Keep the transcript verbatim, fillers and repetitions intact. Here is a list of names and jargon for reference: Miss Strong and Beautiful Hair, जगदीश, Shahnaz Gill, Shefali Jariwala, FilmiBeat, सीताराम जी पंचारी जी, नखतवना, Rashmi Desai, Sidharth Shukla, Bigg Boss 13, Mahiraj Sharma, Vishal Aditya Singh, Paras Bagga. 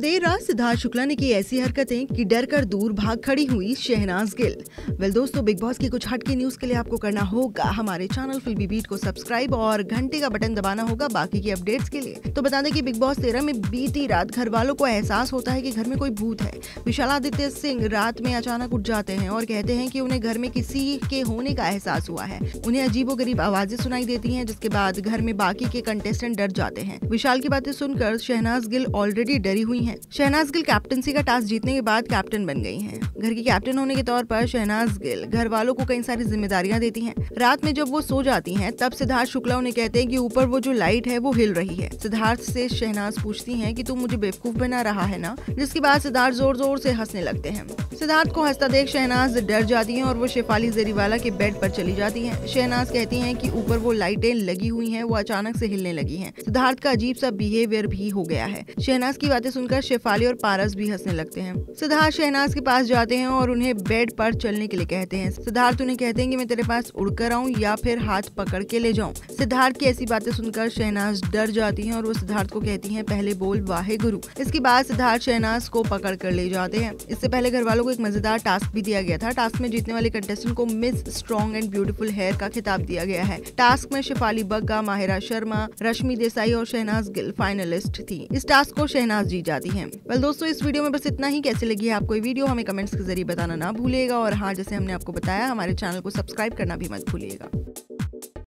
देर रात सिद्धार्थ शुक्ला ने की ऐसी हरकतें कि डर कर दूर भाग खड़ी हुई शहनाज गिल। वेल दोस्तों, बिग बॉस की कुछ हटके न्यूज के लिए आपको करना होगा हमारे चैनल फिल्मी बीट को सब्सक्राइब और घंटे का बटन दबाना होगा बाकी की अपडेट्स के लिए। तो बता दें कि बिग बॉस तेरह में बीती रात घर वालों को एहसास होता है कि घर में कोई भूत है। विशाल आदित्य सिंह रात में अचानक उठ जाते हैं और कहते हैं कि उन्हें घर में किसी के होने का एहसास हुआ है। उन्हें अजीबोगरीब आवाजें सुनाई देती हैं, जिसके बाद घर में बाकी के कंटेस्टेंट डर जाते हैं। विशाल की बातें सुनकर शहनाज गिल ऑलरेडी डरी हुई हैं। शहनाज गिल कैप्टनसी का टास्क जीतने के बाद कैप्टन बन गई हैं। घर की कैप्टन होने के तौर पर शहनाज गिल घर वालों को कई सारी जिम्मेदारियां देती हैं। रात में जब वो सो जाती हैं, तब सिद्धार्थ शुक्ला उन्हें कहते हैं कि ऊपर वो जो लाइट है वो हिल रही है। सिद्धार्थ से शहनाज पूछती हैं कि तुम मुझे बेवकूफ बना रहा है ना, जिसके बाद सिद्धार्थ जोर जोर से हंसने लगते हैं। सिद्धार्थ को हंसता देख शहनाज डर जाती हैं और वो शेफाली जरीवाला के बेड पर चली जाती हैं। शहनाज कहती हैं कि ऊपर वो लाइटें लगी हुई हैं, वो अचानक से हिलने लगी हैं। सिद्धार्थ का अजीब सा बिहेवियर भी हो गया है। शहनाज की बातें सुनकर शेफाली और पारस भी हंसने लगते हैं। सिद्धार्थ शहनाज के पास जाते हैं और उन्हें बेड पर चलने के लिए कहते हैं। सिद्धार्थ उन्हें कहते हैं कि मैं तेरे पास उड़कर आऊं या फिर हाथ पकड़ के ले जाऊं। सिद्धार्थ की ऐसी बातें सुनकर शहनाज डर जाती हैं और वो सिद्धार्थ को कहती हैं पहले बोल वाहे गुरु। इसके बाद सिद्धार्थ शहनाज को पकड़ कर ले जाते हैं। इससे पहले घर वालों को एक मजेदार टास्क भी दिया गया था। टास्क में जीतने वाले कंटेस्टेंट को miss strong and beautiful hair का खिताब दिया गया है। टास्क में शेफाली बग्गा, माहिराज शर्मा, रश्मि देसाई और शहनाज गिल फाइनलिस्ट थी। इस टास्क को शहनाज जीत जाती हैं। वेल दोस्तों, इस वीडियो में बस इतना ही। कैसे लगी है आपको ये वीडियो हमें कमेंट्स के जरिए बताना ना भूलिएगा और हाँ, जैसे हमने आपको बताया, हमारे चैनल को सब्सक्राइब करना भी मत भूलिएगा।